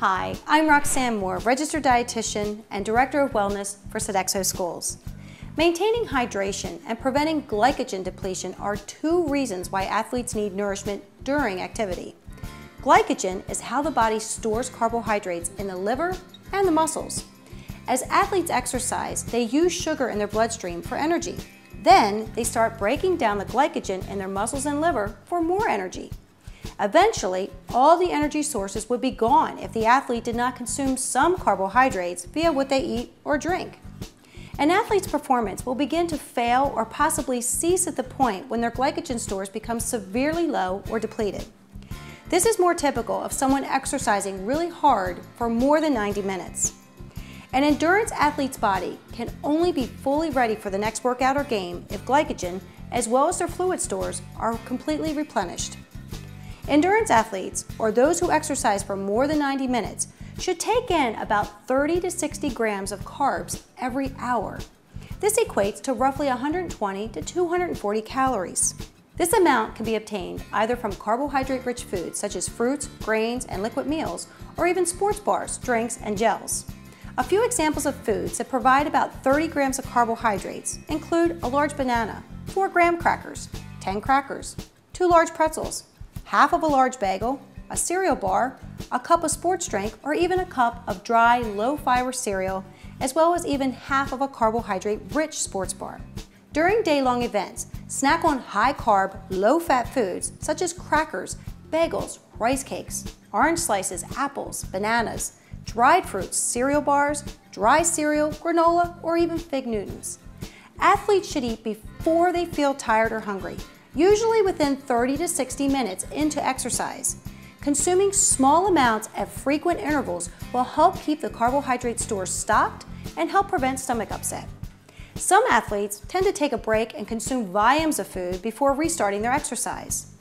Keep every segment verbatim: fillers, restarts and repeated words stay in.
Hi, I'm Roxanne Moore, registered dietitian and director of wellness for Sodexo Schools. Maintaining hydration and preventing glycogen depletion are two reasons why athletes need nourishment during activity. Glycogen is how the body stores carbohydrates in the liver and the muscles. As athletes exercise, they use sugar in their bloodstream for energy. Then they start breaking down the glycogen in their muscles and liver for more energy. Eventually, all the energy sources would be gone if the athlete did not consume some carbohydrates via what they eat or drink. An athlete's performance will begin to fail or possibly cease at the point when their glycogen stores become severely low or depleted. This is more typical of someone exercising really hard for more than ninety minutes. An endurance athlete's body can only be fully ready for the next workout or game if glycogen, as well as their fluid stores, are completely replenished. Endurance athletes, or those who exercise for more than ninety minutes, should take in about thirty to sixty grams of carbs every hour. This equates to roughly one hundred twenty to two hundred forty calories. This amount can be obtained either from carbohydrate-rich foods such as fruits, grains, and liquid meals, or even sports bars, drinks, and gels. A few examples of foods that provide about thirty grams of carbohydrates include a large banana, four graham crackers, ten crackers, two large pretzels, half of a large bagel, a cereal bar, a cup of sports drink, or even a cup of dry, low-fiber cereal, as well as even half of a carbohydrate-rich sports bar. During day-long events, snack on high-carb, low-fat foods such as crackers, bagels, rice cakes, orange slices, apples, bananas, dried fruits, cereal bars, dry cereal, granola, or even fig Newtons. Athletes should eat before they feel tired or hungry, usually within thirty to sixty minutes into exercise. Consuming small amounts at frequent intervals will help keep the carbohydrate stores stocked and help prevent stomach upset. Some athletes tend to take a break and consume volumes of food before restarting their exercise.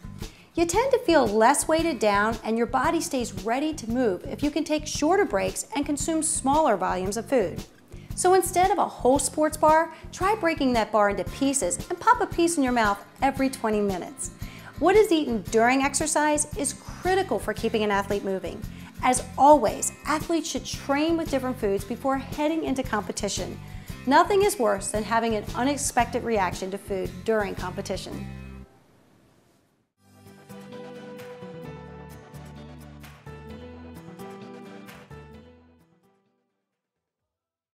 You tend to feel less weighted down and your body stays ready to move if you can take shorter breaks and consume smaller volumes of food. So instead of a whole sports bar, try breaking that bar into pieces and pop a piece in your mouth every twenty minutes. What is eaten during exercise is critical for keeping an athlete moving. As always, athletes should train with different foods before heading into competition. Nothing is worse than having an unexpected reaction to food during competition.